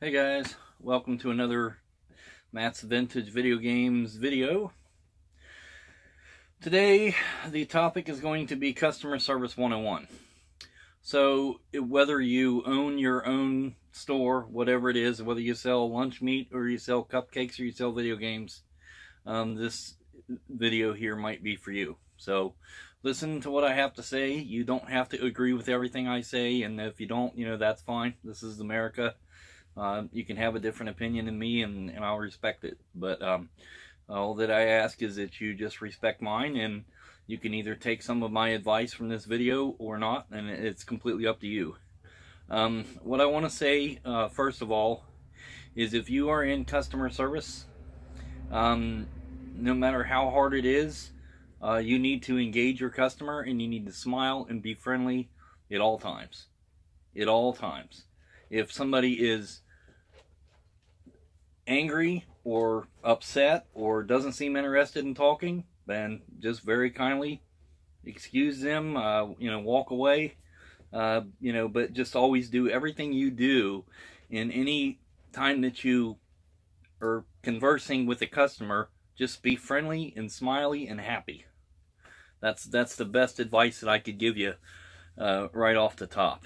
Hey guys, welcome to another Matt's Vintage Video Games video. Today the topic is going to be Customer Service 101. So whether you own your own store, whatever it is, whether you sell lunch meat or you sell cupcakes or you sell video games, this video here might be for you. So listen to what I have to say. You don't have to agree with everything I say, and if you don't, you know, that's fine. This is America. You can have a different opinion than me, and I'll respect it. But all that I ask is that you just respect mine, and you can either take some of my advice from this video or not, and it's completely up to you. What I want to say, first of all, is if you are in customer service, no matter how hard it is, you need to engage your customer, and you need to smile and be friendly at all times. At all times. If somebody is angry or upset or doesn't seem interested in talking, then just very kindly excuse them, you know, walk away, you know, but just always do everything you do in any time that you are conversing with a customer, just be friendly and smiley and happy. That's the best advice that I could give you right off the top.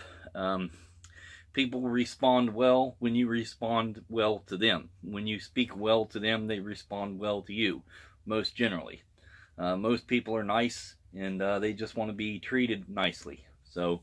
People respond well when you respond well to them. When you speak well to them, they respond well to you, most generally. Most people are nice, and they just want to be treated nicely. So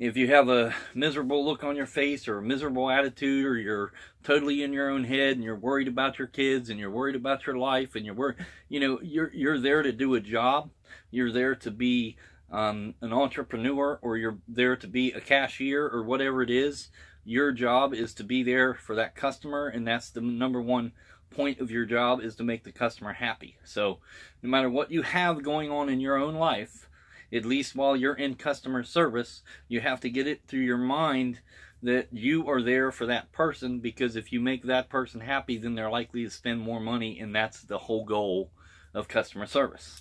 if you have a miserable look on your face or a miserable attitude, or you're totally in your own head and you're worried about your kids and you're worried about your life and you're worried, you know, you're there to do a job. You're there to be an entrepreneur, or you're there to be a cashier, or whatever it is. Your job is to be there for that customer, and that's the number one point of your job, is to make the customer happy. So no matter what you have going on in your own life, at least while you're in customer service, you have to get it through your mind that you are there for that person, because if you make that person happy, then they're likely to spend more money, and that's the whole goal of customer service.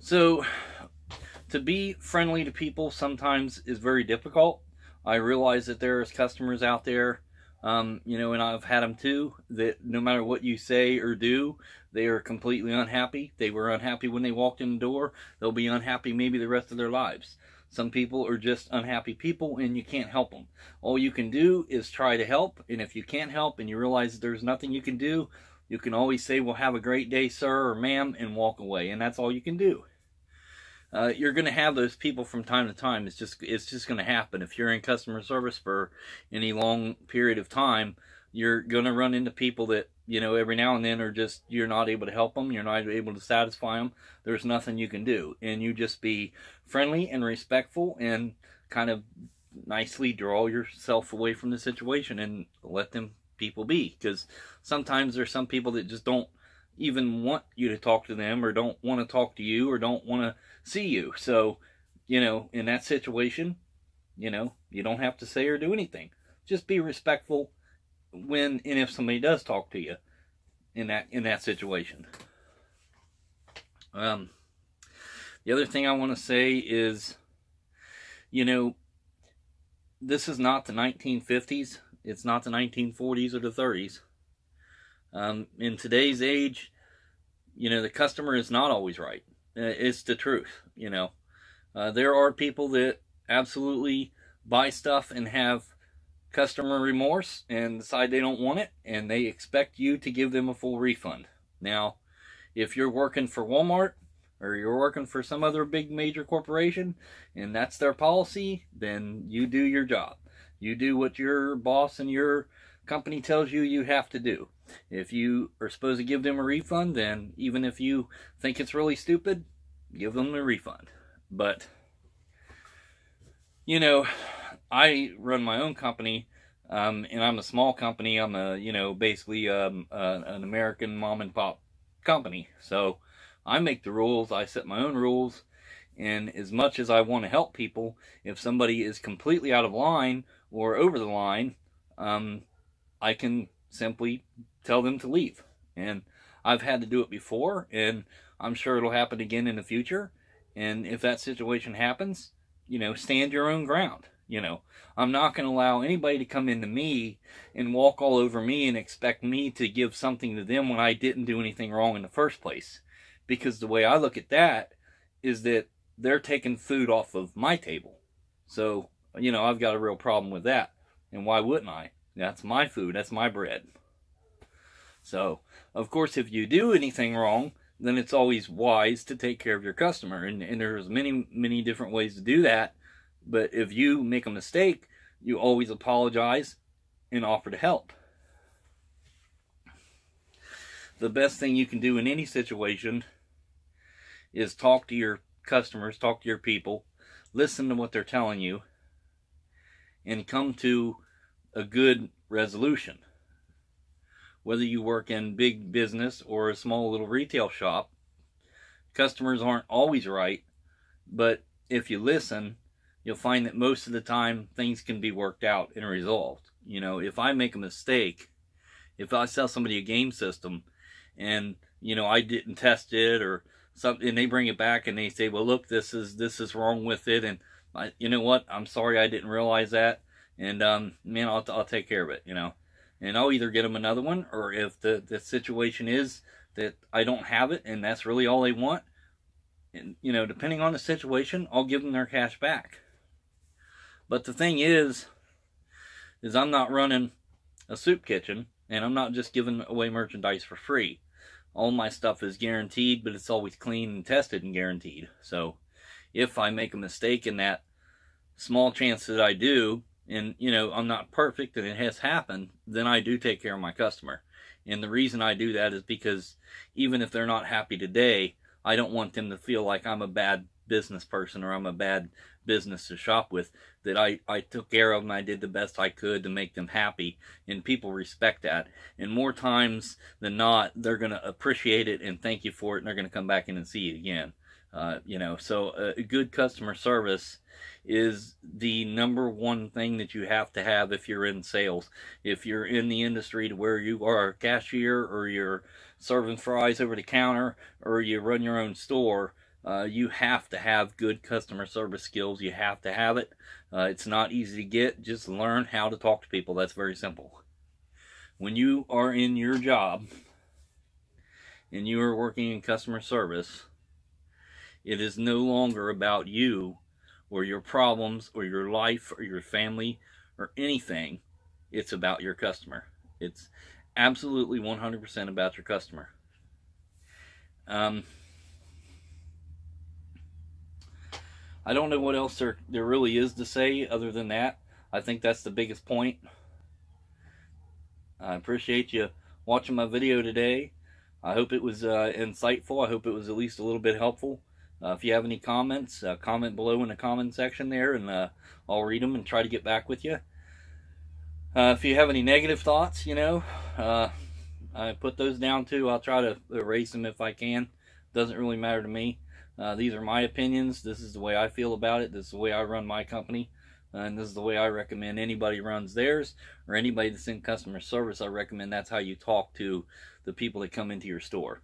So to be friendly to people sometimes is very difficult. I realize that there's customers out there, you know, and I've had them too, that no matter what you say or do, they are completely unhappy. They were unhappy when they walked in the door. They'll be unhappy maybe the rest of their lives. Some people are just unhappy people, and you can't help them. All you can do is try to help, and if you can't help and you realize there's nothing you can do, you can always say, well, have a great day, sir or ma'am, and walk away, and that's all you can do. You're going to have those people from time to time. It's just going to happen. If you're in customer service for any long period of time, you're going to run into people that, you know, every now and then are just, you're not able to help them. You're not able to satisfy them. There's nothing you can do. And you just be friendly and respectful and kind of nicely draw yourself away from the situation and let them people be. Because sometimes there's some people that just don't even want you to talk to them, or don't want to talk to you, or don't want to see you. So, you know, in that situation, you know, you don't have to say or do anything. Just be respectful when and if somebody does talk to you in that situation. The other thing I want to say is, you know, this is not the 1950s. It's not the 1940s or the 30s. In today's age, you know, the customer is not always right. It's the truth, you know. There are people that absolutely buy stuff and have customer remorse and decide they don't want it, and they expect you to give them a full refund. Now, if you're working for Walmart, or you're working for some other big major corporation, and that's their policy, then you do your job. You do what your boss and your company tells you you have to do. If you are supposed to give them a refund, then even if you think it's really stupid, give them a refund. But, you know, I run my own company, and I'm a small company. I'm a, you know, basically an American mom and pop company. So I make the rules. I set my own rules. And as much as I want to help people, if somebody is completely out of line or over the line, I can simply tell them to leave. And I've had to do it before, and I'm sure it'll happen again in the future. And if that situation happens, you know, stand your own ground. You know, I'm not going to allow anybody to come into me and walk all over me and expect me to give something to them when I didn't do anything wrong in the first place. Because the way I look at that is that they're taking food off of my table. So, you know, I've got a real problem with that. And why wouldn't I? That's my food. That's my bread. So, of course, if you do anything wrong, then it's always wise to take care of your customer. And there's many, many different ways to do that. But if you make a mistake, you always apologize and offer to help. The best thing you can do in any situation is talk to your customers, talk to your people, listen to what they're telling you, and come to a good resolution. Whether you work in big business or a small little retail shop, customers aren't always right, but if you listen, you'll find that most of the time things can be worked out and resolved. You know, if I make a mistake, if I sell somebody a game system and, you know, I didn't test it or something and they bring it back and they say, well, look, this is wrong with it. And I, you know what? I'm sorry. I didn't realize that. And, man, I'll take care of it, you know, and I'll either get them another one, or if the situation is that I don't have it and that's really all they want. And, you know, depending on the situation, I'll give them their cash back. But the thing is I'm not running a soup kitchen, and I'm not just giving away merchandise for free. All my stuff is guaranteed, but it's always clean and tested and guaranteed. So if I make a mistake in that small chance that I do, and, you know, I'm not perfect and it has happened, then I do take care of my customer. And the reason I do that is because even if they're not happy today, I don't want them to feel like I'm a bad business person or I'm a bad business to shop with, that I took care of them. I did the best I could to make them happy, and people respect that, and more times than not they're going to appreciate it and thank you for it, and they're going to come back in and see you again. You know, so a good customer service is the number one thing that you have to have if you're in sales. If you're in the industry to where you are a cashier or you're serving fries over the counter or you run your own store, you have to have good customer service skills. You have to have it. It's not easy to get. Just learn how to talk to people. That's very simple. When you are in your job and you are working in customer service, it is no longer about you or your problems or your life or your family or anything. It's about your customer. It's absolutely 100% about your customer. I don't know what else there really is to say other than that. I think that's the biggest point. I appreciate you watching my video today. I hope it was insightful. I hope it was at least a little bit helpful. If you have any comments, comment below in the comment section there, and I'll read them and try to get back with you. If you have any negative thoughts, you know, I put those down too. I'll try to erase them if I can. Doesn't really matter to me. These are my opinions. This is the way I feel about it. This is the way I run my company. And this is the way I recommend anybody runs theirs, or anybody that's in customer service. I recommend that's how you talk to the people that come into your store.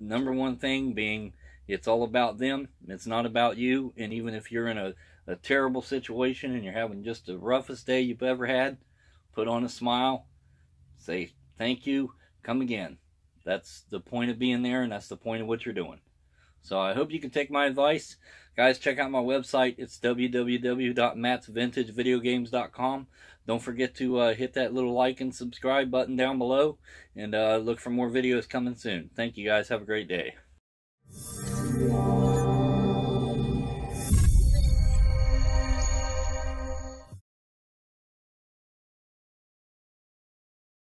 Number one thing being, it's all about them. It's not about you. And even if you're in a terrible situation and you're having just the roughest day you've ever had, put on a smile, say thank you, come again. That's the point of being there, and that's the point of what you're doing. So I hope you can take my advice. Guys, check out my website. It's www.mattsvintagevideogames.com. Don't forget to hit that little like and subscribe button down below. And look for more videos coming soon. Thank you guys. Have a great day.